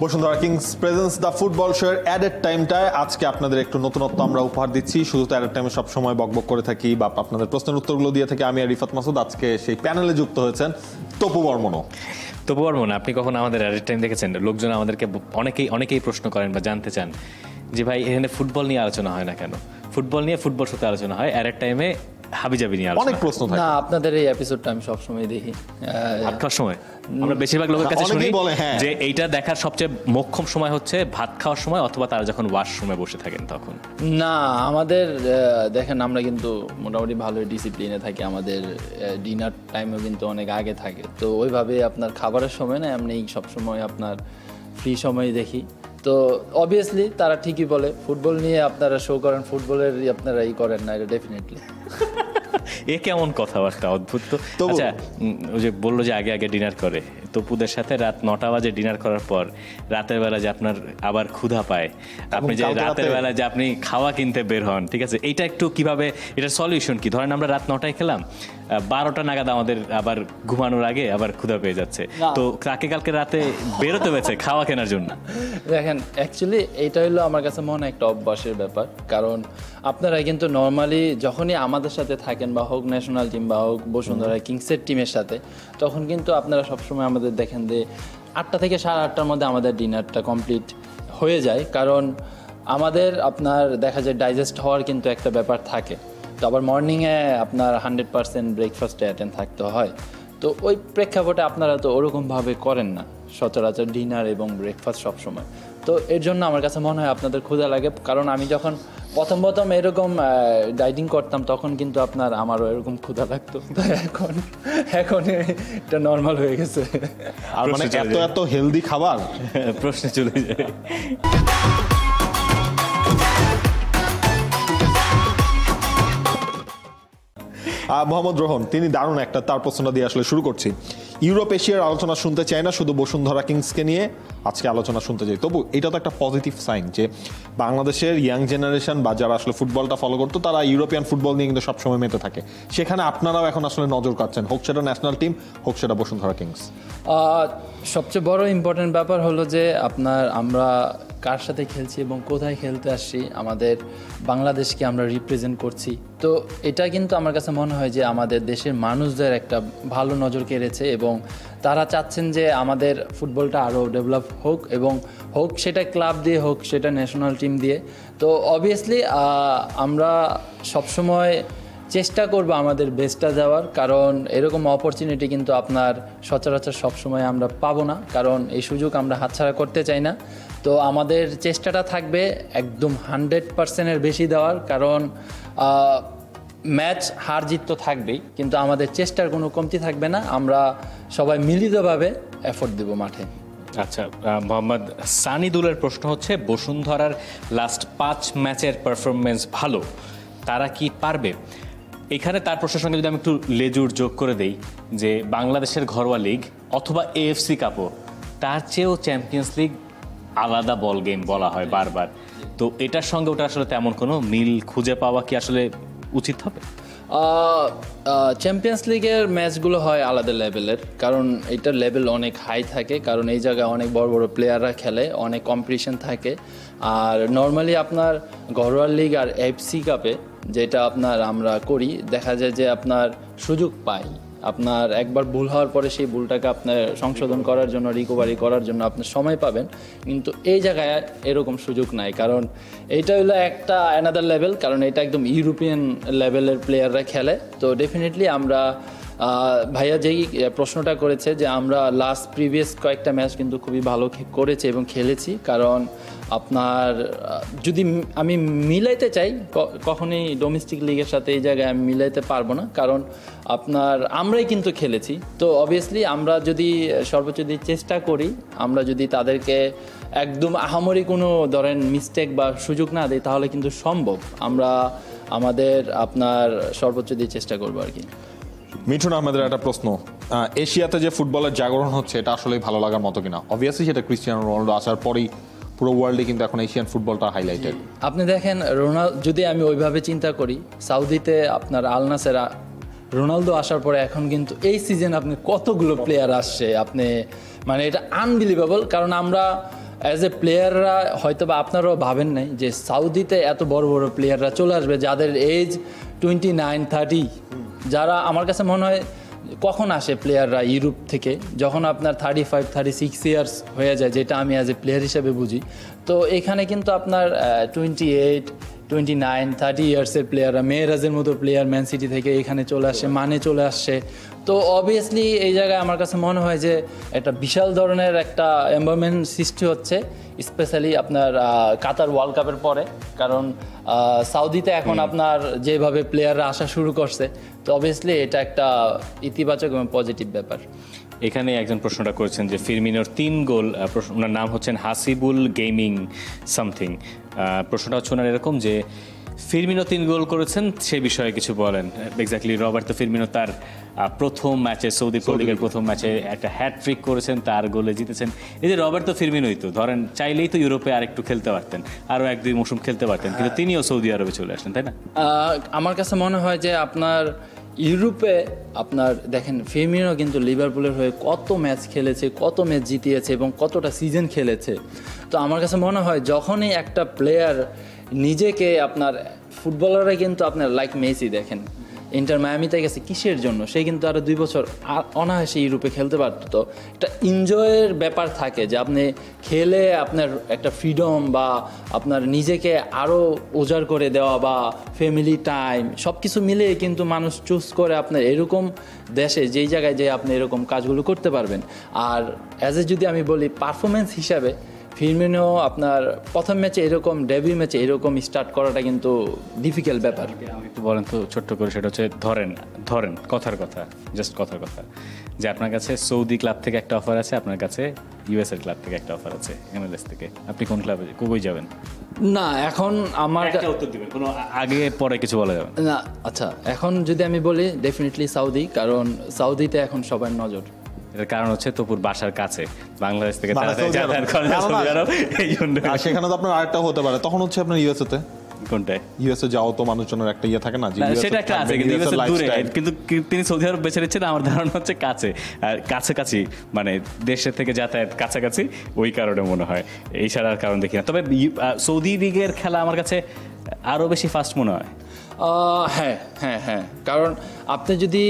Boshundhara Kings presents the football show added time tie. Aaj ke apna director no tono tamra upar dichhi. Shuru added time shab shomoy bok kore thaki. Bap apna der prashner uttor gulo diye thaki. Ami Arifat Masud ajke shei panel e jukto hoyechen. Topu Bormono. Topu Bormono. Apni kokhon amader added time dekhechen. Lokjon amaderke onekei proshno koren ba jante chan. Je bhai ekhane football niye alochona hoy na keno. Football niye football shote alochona hoy. Added time e হাবি যাবি না অনেক প্রশ্ন থাকে না আপনাদের এই এপিসোডটা আমি সব সময় দেখি আটটার সময় আমরা বেশিরভাগ লোকের কাছে শুনি যে এইটা দেখার সবচেয়ে মোক্ষম সময় হচ্ছে ভাত খাওয়ার সময় অথবা তারা যখন ওয়াশরুমে বসে থাকেন তখন না আমাদের দেখেন আমরা কিন্তু মোটামুটি ভালো ডিসিপ্লিনে থাকি আমাদের ডিনার টাইমও কিন্তু অনেক আগে থাকে তো ওইভাবে আপনার খাবারের সময় না এমনি সব সময় আপনার ফ্রি সময় দেখি তো obviously তারা ঠিকই বলে ফুটবল নিয়ে আপনারা শো করেন ফুটবলের আপনারা ই করেন না এটা ডেফিনেটলি এ কেমন কথাবার্তা অদ্ভুত তো আচ্ছা ওই যে বললো যে আগে আগে ডিনার করে তপুদের সাথে রাত 9টা বাজে ডিনার করার পর রাতের বেলা যে আপনার আবার ক্ষুধা পায় আপনি যে রাতের বেলা যে আপনি খাওয়া কিনতে বের হন ঠিক আছে এটা একটু কিভাবে এটা সলিউশন কি ধরেন আমরা রাত 9টায় খেলাম 12টা নাগাদ আমাদের আবার ঘুমানোর আগে আবার ক্ষুধা পেয়ে যাচ্ছে তো কাকে কালকে রাতে বের হতে হয়েছে খাওয়া কেনার জন্য দেখেন অ্যাকচুয়ালি এটা হলো আমার কাছে মনে একটা অভ্যাসের ব্যাপার কারণ আপনারা কিন্তু নরমালি যখনই আমাদের সাথে থাকেন বা হোক ন্যাশনাল টিম বা হোক বসুন্ধরা কিংসের টিমের সাথে তখন কিন্তু আপনারা সবসময় আমাদের দেখেন যে 8টা থেকে 8:30টার মধ্যে আমাদের ডিনারটা কমপ্লিট হয়ে যায় কারণ আমাদের আপনার দেখা যায় ডাইজেস্ট হওয়ার কিন্তু একটা ব্যাপার থাকে তো আবার মর্নিংয়ে আপনার 100% ব্রেকফাস্টে অ্যাটেন্ড থাকতে হয় তো ওই প্রেক্ষাপটে আপনারা তো ওরকমভাবে করেন না সচরাচর ডিনার এবং ব্রেকফাস্ট সবসময় তো এর জন্য আমার কাছে মনে হয় আপনাদের ক্ষুধা লাগে কারণ আমি যখন প্রথম প্রথম এরকম ডাইটিং করতাম তখন কিন্তু আপনার আমারও এরকম ক্ষুধা লাগতো এখন এটা নর্মাল হয়ে গেছে আর মানে এত হেলদি খাবার প্রশ্নে চলে যায় মোহাম্মদ রোহন তিনি দারুণ একটা তার প্রশ্নটা দিয়ে আসলে শুরু করছি ইউরোপ এশিয়ার আলোচনা শুনতে চাই না শুধু বসুন্ধরা কিংসকে নিয়ে আজকে আলোচনা শুনতে চাই তবু এটা তো একটা পজিটিভ সাইন যে বাংলাদেশের ইয়াং জেনারেশন বা যারা আসলে ফুটবলটা ফলো করতো তারা ইউরোপিয়ান ফুটবল নিয়ে কিন্তু সবসময় মেতে থাকে সেখানে আপনারাও এখন আসলে নজর কাটছেন হোক সেটা ন্যাশনাল টিম হোক সেটা বসুন্ধরা কিংস সবচেয়ে বড় ইম্পর্টেন্ট ব্যাপার হলো যে আপনার আমরা কার সাথে খেলছি এবং কোথায় খেলতে আসছি আমাদের বাংলাদেশকে আমরা রিপ্রেজেন্ট করছি তো এটা কিন্তু আমার কাছে মনে হয় যে আমাদের দেশের মানুষদের একটা ভালো নজর কেড়েছে এবং তারা চাচ্ছেন যে আমাদের ফুটবলটা আরও ডেভেলপ হোক এবং হোক সেটা ক্লাব দিয়ে হোক সেটা ন্যাশনাল টিম দিয়ে তো অবভিয়াসলি আমরা সবসময় চেষ্টা করব আমাদের বেস্টটা দেওয়ার কারণ এরকম অপরচুনিটি কিন্তু আপনার সচরাচর সবসময় আমরা পাবো না কারণ এই সুযোগ আমরা হাতছাড়া করতে চাই না তো আমাদের চেষ্টাটা থাকবে একদম 100%-এর বেশি দেওয়ার কারণ ম্যাচ হার জিত তো থাকবেই কিন্তু আমাদের চেষ্টার কোনো কমতি থাকবে না আমরা সবাই মিলিতভাবে এফোর্ট দেব মাঠে আচ্ছা মোহাম্মদ সানিদুলের প্রশ্ন হচ্ছে বসুন্ধরার লাস্ট 5 ম্যাচের পারফরম্যান্স ভালো তারা কি পারবে এখানে তার প্রশ্নের সঙ্গে যদি আমি একটু লেজুর যোগ করে দেই যে বাংলাদেশের ঘরোয়া লিগ অথবা এএফসি কাপও তার চেয়েও চ্যাম্পিয়ন্স লিগ আলাদা বল গেম বলা হয় বারবার তো এটার সঙ্গে ওটা আসলে তেমন কোনো মিল খুঁজে পাওয়া কি আসলে উচিত হবে চ্যাম্পিয়ন্স লিগের ম্যাচগুলো হয় আলাদা লেভেলের কারণ এটার লেভেল অনেক হাই থাকে কারণ এই জায়গায় অনেক বড় বড় প্লেয়াররা খেলে অনেক কম্পিটিশন থাকে আর নর্মালি আপনার ঘরোয়া লিগ আর এফসি কাপে যেটা আপনার আমরা করি দেখা যায় যে আপনার সুযোগ পাই আপনার একবার ভুল হওয়ার পরে সেই ভুলটাকে আপনার সংশোধন করার জন্য রিকভারি করার জন্য আপনি সময় পাবেন কিন্তু এই জায়গায় এরকম সুযোগ নাই কারণ এইটা হলো একটা অ্যানাদার লেভেল কারণ এটা একদম ইউরোপিয়ান লেভেলের প্লেয়াররা খেলে তো ডেফিনেটলি আমরা ভাইয়া যেই প্রশ্নটা করেছে যে আমরা লাস্ট প্রিভিয়াস কয়েকটা ম্যাচ কিন্তু খুবই ভালো করেছে এবং খেলেছি কারণ আপনার যদি আমি মিলাইতে চাই কখনোই ডোমেস্টিক লিগের সাথে এই জায়গায় আমি মিলাইতে পারবো না কারণ আপনার আমরাই কিন্তু খেলেছি তো অবভিয়াসলি আমরা যদি সর্বোচ্চ দিয়ে চেষ্টা করি আমরা যদি তাদেরকে একদম আহামরি কোনো ধরেন মিস্টেক বা সুযোগ না দিই তাহলে কিন্তু সম্ভব আমরা আমাদের আপনার সর্বোচ্চ দিয়ে চেষ্টা করবো আর কি মিঠুন আহমেদের একটা প্রশ্ন এশিয়াতে যে ফুটবলের জাগরণ হচ্ছে এটা আসলে ভালো লাগার মতো কিনা অবভিয়াসলি সেটা ক্রিস্টিয়ানো রোনাল্ডো আসার পরেই পুরো ওয়ার্ল্ডে কিন্তু এখন এশিয়ান ফুটবলটা হাইলাইটেড আপনি দেখেন রোনাল্ডো যদি আমি ওইভাবে চিন্তা করি সৌদিতে আপনার আল নাসরা রোনাল্ডো আসার পরে এখন কিন্তু এই সিজন আপনি কতগুলো প্লেয়ার আসছে আপনি মানে এটা আনবিলিভেবল কারণ আমরা অ্যাজ এ প্লেয়াররা হয়তো বা আপনারাও ভাবেন নাই যে সৌদিতে এত বড় বড় প্লেয়াররা চলে আসবে যাদের এজ 29-30, যারা আমার কাছে মনে হয় কখন আসে প্লেয়াররা ইউরোপ থেকে যখন আপনার 35-36 ইয়ার্স হয়ে যায়, যেটা আমি অ্যাজ এ প্লেয়ার হিসেবে বুঝি। তো এখানে কিন্তু আপনার 28-29-30 ইয়ার্সের প্লেয়াররা, মেয়েরাজের মতো প্লেয়ার ম্যান সিটি থেকে এখানে চলে আসে, মানে চলে আসছে। তো অবভিয়াসলি এই জায়গায় আমার কাছে মনে হয় যে একটা বিশাল ধরনের একটা এনভায়রনমেন্ট সৃষ্টি হচ্ছে, স্পেশালি আপনার কাতার ওয়ার্ল্ড কাপের পরে। কারণ সৌদিতে এখন আপনার যেভাবে প্লেয়াররা আসা শুরু করছে, তো অবভিয়াসলি এটা একটা ইতিবাচক এবং পজিটিভ ব্যাপার। এখানে একজন প্রশ্নটা করেছেন যে ফিরমিনোর 3 গোল, ওনার নাম হচ্ছেন হাসিবুল গেমিং সামথিং। প্রশ্নটা হচ্ছে ওনার এরকম যে ফিরমিনো 3 গোল করেছেন, সে বিষয়ে কিছু বলেন। এক্স্যাক্টলি, রবার্তো ফিরমিনো তার প্রথম ম্যাচে, সৌদি প্রো লিগের প্রথম ম্যাচে একটা হ্যাটট্রিক করেছেন, তার গোলে জিতেছেন। এই যে রবার্তো ফিরমিনোই তো ধরেন চাইলেই তো ইউরোপে আর একটু খেলতে পারতেন, আরও 1-2 মৌসুম খেলতে পারতেন, কিন্তু তিনিও সৌদি আরবে চলে আসলেন, তাই না? আমার কাছে মনে হয় যে আপনার ইউরোপে আপনার দেখেন ফিরমিনো কিন্তু লিভারপুলের হয়ে কত ম্যাচ খেলেছে, কত ম্যাচ জিতিয়েছে এবং কতটা সিজন খেলেছে। তো আমার কাছে মনে হয় যখনই একটা প্লেয়ার নিজেকে আপনার ফুটবলাররা কিন্তু আপনার লাইক মেসি দেখেন, ইন্টার মায়ামিতে গেছে কিসের জন্য? সে কিন্তু আরও 2 বছর অনায়াসে ইউরোপে খেলতে পারত। একটা এনজয়ের ব্যাপার থাকে যে আপনি খেলে আপনার একটা ফ্রিডম বা আপনার নিজেকে আরও উজাড় করে দেওয়া বা ফ্যামিলি টাইম সব কিছু মিলে কিন্তু মানুষ চুজ করে আপনার এরকম দেশে, যেই জায়গায় যে আপনি এরকম কাজগুলো করতে পারবেন। আর অ্যাজ এ যদি আমি বলি পারফরমেন্স হিসাবে, ফিরমিনো আপনার প্রথম ম্যাচে এরকম, ডেবিউ ম্যাচে এরকম স্টার্ট করাটা কিন্তু ডিফিকাল্ট ব্যাপার। আমি একটু বলেন তো ছোট্ট করে, সেটা হচ্ছে ধরেন কথার কথা যে আপনার কাছে সৌদি ক্লাব থেকে একটা অফার আছে, আপনার কাছে ইউএসএর ক্লাব থেকে একটা অফার আছে, এমএলএস থেকে, আপনি কোন ক্লাবে কই যাবেন? না এখন আমার উত্তর দিবেন, কোনো আগে পরে কিছু বলা যাবে না। আচ্ছা, এখন যদি আমি বলি ডেফিনেটলি সৌদি, কারণ সৌদিতে এখন সবার নজর। এর কারণ হচ্ছে তোপুর বাসার কাছে, বাংলাদেশ থেকে সেখানে তো আপনার আরেকটা হতে পারে, তখন হচ্ছে আপনার ইউএসএ তে। কোনটা? ইউএসএ যাও তো মানুষজনের একটা ইয়ে থাকে না, সেটা একটা আছে, কিন্তু ইউএসএ দূরে, কিন্তু তিনি সৌদি আরব বেছে নিচ্ছেন। আমার ধারণা হচ্ছে কাছে, আর কাছাকাছি মানে দেশের থেকে যাতায়াত কাছাকাছি, ওই কারণে মনে হয়, এই ছাড়া আর কারণ দেখি না। তবে সৌদি লিগের খেলা আমার কাছে আরও বেশি ফাস্ট মনে হয়। হ্যাঁ, কারণ আপনি যদি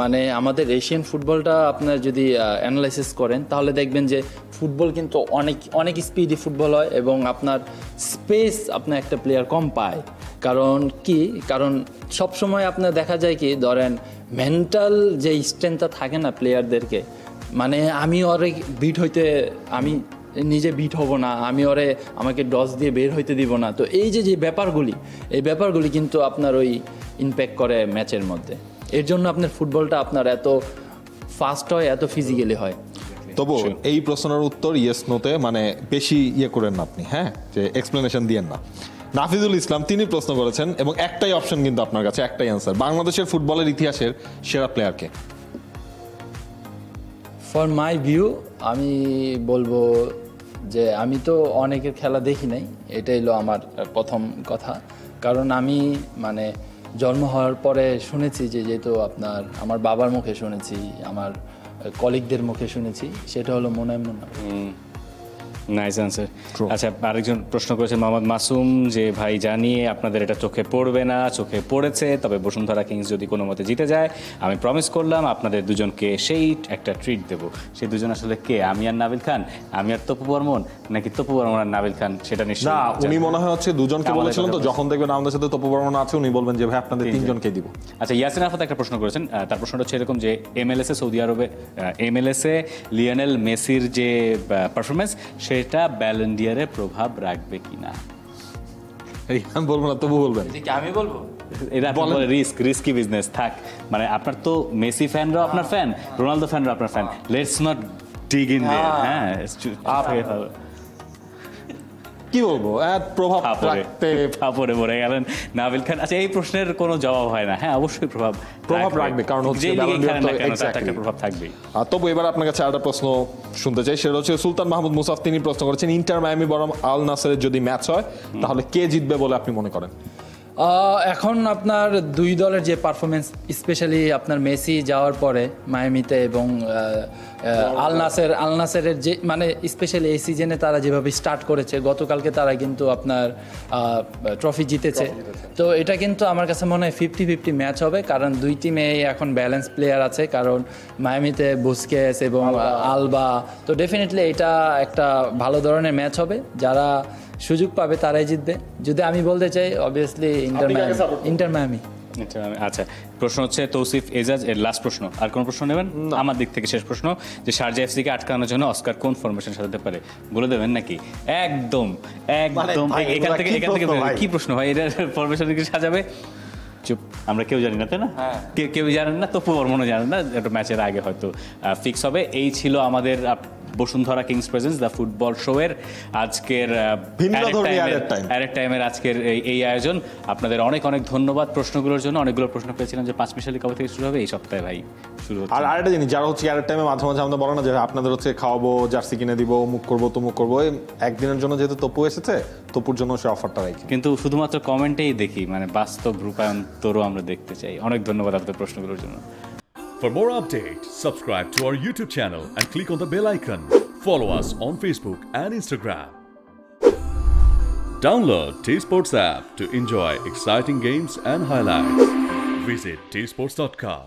মানে আমাদের এশিয়ান ফুটবলটা আপনার যদি অ্যানালাইসিস করেন, তাহলে দেখবেন যে ফুটবল কিন্তু অনেক অনেক স্পিডি ফুটবল হয় এবং আপনার স্পেস আপনার একটা প্লেয়ার কম পায়। কারণ সবসময় আপনার দেখা যায় কি, ধরেন মেন্টাল যে স্ট্রেংথটা থাকে না প্লেয়ারদেরকে, মানে আমি অনেক বিট হইতে, আমি নিজে বিট হব না, আমি ওরে আমাকে ডস দিয়ে বের হইতে দিব না। তো এই যে ব্যাপারগুলি, এই ব্যাপারগুলি কিন্তু আপনার ওই ইম্প্যাক্ট করে ম্যাচের মধ্যে। এর জন্য আপনার ফুটবলটা আপনার এত ফাস্ট হয়, এত ফিজিক্যালি হয়। তবু এই প্রশ্নের উত্তর ইয়েস নোতে, মানে বেশি ইয়ে করেন না আপনি, হ্যাঁ, যে এক্সপ্লেনেশন দিয়েন না। নাফিজুল ইসলাম তিনি প্রশ্ন করেছেন, এবং একটাই অপশন কিন্তু আপনার কাছে, একটাই অ্যান্সার, বাংলাদেশের ফুটবলের ইতিহাসের সেরা প্লেয়ারকে? ফর মাই ভিউ আমি বলবো যে আমি তো অনেকের খেলা দেখি নাই, এটাই হলো আমার প্রথম কথা। কারণ আমি মানে জন্ম হওয়ার পরে শুনেছি, যেহেতু আপনার আমার বাবার মুখে শুনেছি, আমার কলিগদের মুখে শুনেছি, সেটা হলো মোনায়েম। Nice answer. আচ্ছা, আরেকজন প্রশ্ন করেছেন মোহাম্মদ মাসুম যে, ভাই জানিয়ে আপনাদের এটা চোখে পড়বে না, চোখে পড়েছে, তবে বসুন্ধরা কিংস যদি কোনো মতে জিতে যায় আমি প্রমিস করলাম আপনাদের দুজনকে সেই একটা ট্রিট দেবো। সেই দুজন আসলে কে? আমি আর নাবিল খান, আমি আর তপু বর্মন, নাকি তপু বর্মন আর নাবিল খান? সেটা নিশ্চয়ই না, উনি মনে হয় হচ্ছে দুজনকে বলেছিলেন, তো যখন দেখবেন আমাদের সাথে তপু বর্মন আছে, উনি বলবেন যে ভাই আপনাদের তিনজনকে দিব। আচ্ছা, ইয়াসিন আফাত একটা প্রশ্ন করেছেন, তার প্রশ্নটা হচ্ছে এরকম যে এমএলএসে সৌদি আরবে এমএলএসে লিওনেল মেসির যে পারফরমেন্স, সেটা ব্যালন ডিয়ারে প্রভাব রাখবে কিনা? আমি বলবো না, তবু বলবেন। আমি বলবো এটা রিস্কি বিজনেস থাক, মানে আপনার তো মেসি ফ্যানরাও আপনার ফ্যান, রোনালদো ফ্যানরাও আপনার fan. Let's not dig in there. হ্যাঁ, কি বলবো, প্রভাব রাখতে ফাপড়ে পড়ে গেলেন নাবিল খান। আচ্ছা, এই প্রশ্নের কোনো জবাব হয় না। হ্যাঁ, অবশ্যই প্রভাব রাখবে, কারণ হচ্ছে প্রভাব থাকবে। তবু এবার আপনার কাছে আরেকটা প্রশ্ন শুনতে চাই, সেটা হচ্ছে সুলতান মাহমুদ মুসাফ তিনি প্রশ্ন করেছেন, ইন্টার মায়ামি বনাম আল নাসরের যদি ম্যাচ হয় তাহলে কে জিতবে বলে আপনি মনে করেন? এখন আপনার দুই দলের যে পারফরমেন্স, স্পেশালি আপনার মেসি যাওয়ার পরে মায়ামিতে এবং আল নাসেরের যে মানে স্পেশালি এই সিজনে তারা যেভাবে স্টার্ট করেছে, গতকালকে তারা কিন্তু আপনার ট্রফি জিতেছে, তো এটা কিন্তু আমার কাছে মনে হয় 50-50 ম্যাচ হবে, কারণ দুই টিমে এখন ব্যালেন্স প্লেয়ার আছে, কারণ মায়ামিতে বুস্কেস এবং আলবা, তো ডেফিনেটলি এটা একটা ভালো ধরনের ম্যাচ হবে, যারা সুযোগ পাবে তারাই জিতবে। যদি আমি বলতে চাই অবভিয়াসলি ইন্টার মায়ামি। আচ্ছা, প্রশ্ন হচ্ছে তৌসিফ এজাজ এর লাস্ট প্রশ্ন, আর কোন প্রশ্ন নেবেন? আমার দিক থেকে শেষ প্রশ্ন, যে শারজা এফসিকে আটকানোর জন্য অস্কার কোন ফরমেশন সাজাতে পারে বলে দেবেন নাকি? একদম এখান থেকে কি প্রশ্ন ভাই, এটার ফরমেশন কি সাজাবে? চুপ, আমরা কেউ জানি না, তাই না? কেউ জানেন না, তবু মনে জানেন না, একটা ম্যাচের আগে হয়তো ফিক্স হবে। এই ছিল আমাদের Bashundhara Kings presents the football show এর আজকের টাইমের আজকের এই আয়োজন। আপনাদের অনেক অনেক ধন্যবাদ প্রশ্নগুলোর জন্য। অনেকগুলো প্রশ্ন পেয়েছিলাম যে 5 মিশালি কবে থেকে শুরু হবে, এই সপ্তাহে ভাই শুরু হচ্ছে। আর আরেকটা জিনিস, যারা হচ্ছে অ্যারেট টাইমে মাঝে মাঝে আমরা বলো না যে আপনাদের হচ্ছে খাওয়াবো, জার্সি কিনে দিব, মুখ করবো, তুমুক করবো, একদিনের জন্য যেহেতু তপু এসেছে, তপুর জন্য সে অফারটা রাখি, কিন্তু শুধুমাত্র কমেন্টেই দেখি, মানে বাস্তব রূপায়ন্তরও আমরা দেখতে চাই। অনেক ধন্যবাদ আপনাদের প্রশ্নগুলোর জন্য। For more updates, subscribe to our YouTube channel and click on the bell icon. Follow us on Facebook and Instagram. Download T Sports app to enjoy exciting games and highlights. Visit tsports.com.